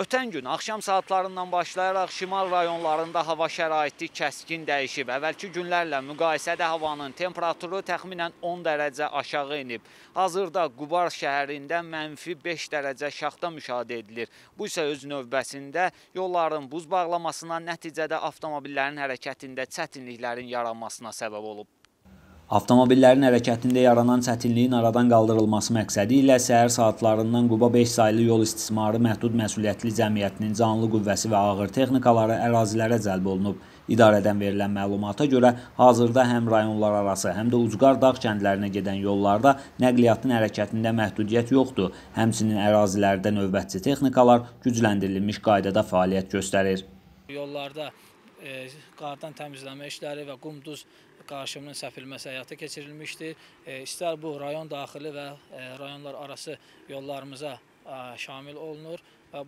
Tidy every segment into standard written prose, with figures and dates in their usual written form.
Ötən gün axşam saatlarından başlayaraq şimal rayonlarında hava şəraiti kəskin dəyişib. Əvvəlki günlərlə müqayisədə havanın temperaturu təxminən 10 dərəcə aşağı inib. Hazırda Qubar şəhərində -5 dərəcə şaxta müşahidə edilir. Bu isə öz növbəsində yolların buz bağlamasına, nəticədə avtomobillərin hərəkətində çətinliklərin yaranmasına səbəb olub. Avtomobillərin hərəkətində yaranan çətinliyin aradan qaldırılması məqsədi ilə səhər saatlarından Quba 5 saylı yol istismarı məhdud məsuliyyətli cəmiyyətinin canlı qüvvəsi və ağır texnikaları ərazilərə cəlb olunub. İdarədən verilən məlumata görə hazırda həm rayonlar arası, həm də ucqar dağ kəndlərinə gedən yollarda nəqliyyatın hərəkətində məhdudiyyət yoxdur. Həmçinin ərazilərdə növbətçi texnikalar gücləndirilmiş qaydada fəaliyyət göstərir. Yollarda qardan təmizləmə işləri və qumduz qarışımının səpilməsi həyata keçirilmişdir. İstər bu rayon daxili və rayonlar arası yollarımıza şamil olunur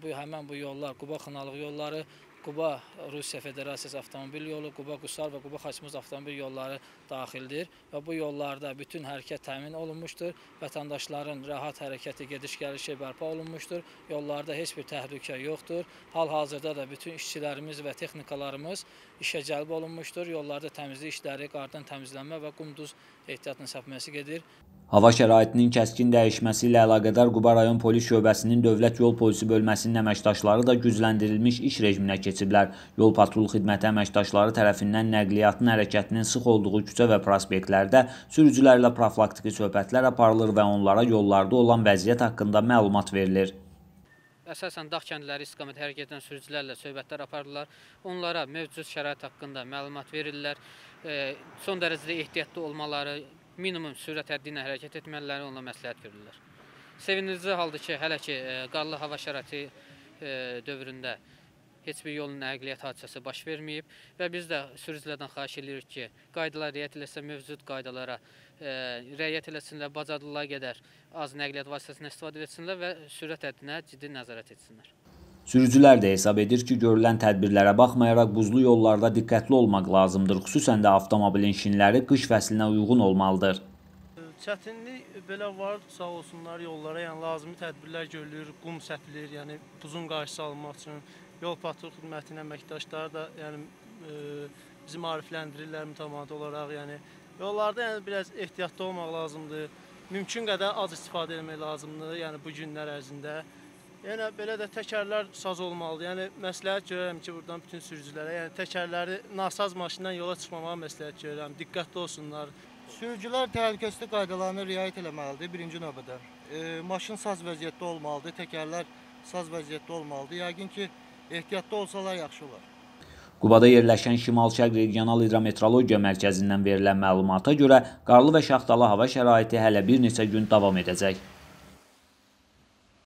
və həmən bu yollar Quba Xınalıq yolları, Quba Rusya Federasiyası avtomobil yolu, Quba Qusar və Quba Xaçmaz avtomobil yolları daxildir və bu yollarda bütün hərəkət təmin olunmuşdur. Vətəndaşların rahat hərəkəti, gediş-gəlişi bərpa olunmuşdur. Yollarda heç bir təhlükə yoxdur. Hal-hazırda da bütün işçilərimiz və texnikalarımız işə cəlb olunmuşdur. Yollarda təmizlik işləri, qardan təmizlənmə və qumduz ehtiyatının səpməsi gedir. Hava şəraitinin kəskin dəyişməsi ilə əlaqədar Quba rayon polis şöbəsinin Dövlət Yol Polisi bölməsinin əməkdaşları da gücləndirilmiş iş rejiminə keçiblər. Yol patrul xidməti əməkdaşları tərəfindən nəqliyyatın hərəkətinin sıx olduğu küçə və prospektlərdə sürücülərlə profilaktiki söhbətlər aparılır və onlara yollarda olan vəziyyət haqqında məlumat verilir. Əsasən dağ kəndləri istiqamətə hərəkət edən sürücülərlə söhbətlər aparırlar. Onlara mövcud şərait haqqında məlumat verirlər. Son dərəcədə ehtiyatlı olmaları, minimum sürət həddinə hərəkət etməliləri, onunla məsləhət görürlər. Sevindirici haldır ki, hələ ki qarlı hava şəraiti dövründə heç bir yolun nəqliyyat hadisəsi baş verməyib və biz də sürücülərdən xahiş edirik ki, qaydalara riayət eləsinlər, mövcud qaydalara riayət eləsinlər, bacardıqları qədər az nəqliyyat vasitəsindən istifadə etsinlər və sürət həddinə ciddi nəzarət etsinlər. Sürücülər də hesab edir ki, görülən tədbirlərə baxmayaraq buzlu yollarda diqqətli olmaq lazımdır. Xüsusən də avtomobilin şinləri qış fəslinə uyğun olmalıdır. Çətinlik belə var, sağ olsunlar yollara, yəni lazımi tədbirlər görülür, qum səpilir, yəni buzun qarşısı alınmaq üçün. Yol patrul xidmətinin əməkdaşları da yəni bizi maarifləndirirlər mütəmadi olaraq, yəni yollarda yəni biraz ehtiyatlı olmaq lazımdır. Mümkün qədər az istifadə etmək lazımdır, yəni bu günlər ərzində. Yəni belə də təkərlər saz olmalıdır. Yəni məsləhət görürəm ki, buradan bütün sürücülərə, yəni təkərləri nasaz maşından yola çıxmamağa məsləhət görürəm. Diqqətli olsunlar. Sürücülər təhlükəsizlik qaydalarına riayət etməlidir birinci növbədə. Maşın saz vəziyyətdə olmalıdır, təkərlər saz vəziyyətdə olmalıdır. Yəqin ki, ehtiyatlı olsalar yaxşı olar. Qubada yerləşən Şimalçaq regional hidrometeorologiya mərkəzindən verilən məlumata görə qarlı və şaxtalı hava şəraiti hələ bir neçə gün davam edəcək.